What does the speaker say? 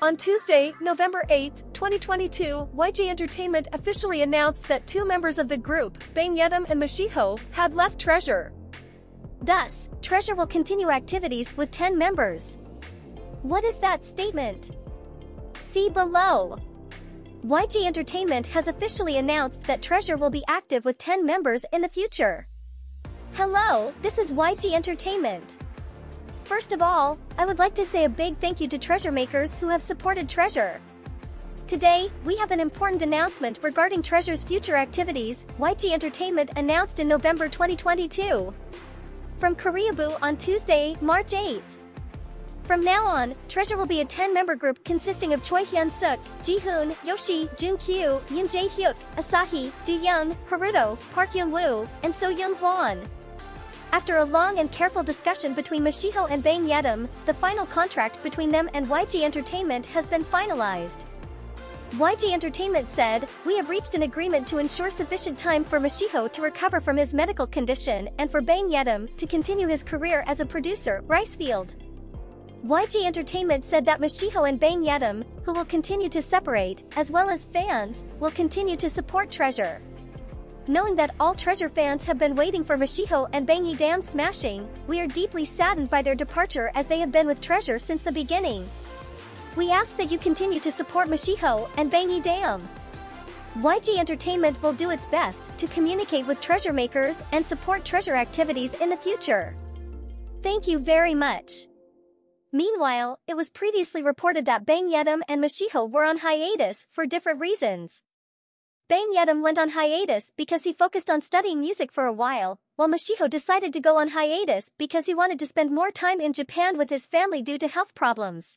On Tuesday, November 8, 2022, YG Entertainment officially announced that two members of the group, Bang Yedam and Mashiho, had left Treasure. Thus, Treasure will continue activities with 10 members. What is that statement? See below. YG Entertainment has officially announced that Treasure will be active with 10 members in the future. Hello, this is YG Entertainment. First of all, I would like to say a big thank you to Treasure makers who have supported Treasure. Today, we have an important announcement regarding Treasure's future activities, YG Entertainment announced in November 2022. From Koreaboo on Tuesday, March 8th. From now on, Treasure will be a 10-member group consisting of Choi Hyun Suk, Ji Hoon, Yoshi, Joon Kyu, Yoon Jae Hyuk, Asahi, Doyoung, Haruto, Park Yun Woo, and So Young Hwan. After a long and careful discussion between Mashiho and Bang Yedam, the final contract between them and YG Entertainment has been finalized. YG Entertainment said, "We have reached an agreement to ensure sufficient time for Mashiho to recover from his medical condition and for Bang Yedam to continue his career as a producer, Ricefield." YG Entertainment said that Mashiho and Bang Yedam, who will continue to separate, as well as fans, will continue to support Treasure. Knowing that all Treasure fans have been waiting for Mashiho and Bang Yedam's smashing, we are deeply saddened by their departure as they have been with Treasure since the beginning. We ask that you continue to support Mashiho and Bang Yedam. YG Entertainment will do its best to communicate with Treasure makers and support Treasure activities in the future. Thank you very much. Meanwhile, it was previously reported that Bang Yedam and Mashiho were on hiatus for different reasons. Bang Yedam went on hiatus because he focused on studying music for a while Mashiho decided to go on hiatus because he wanted to spend more time in Japan with his family due to health problems.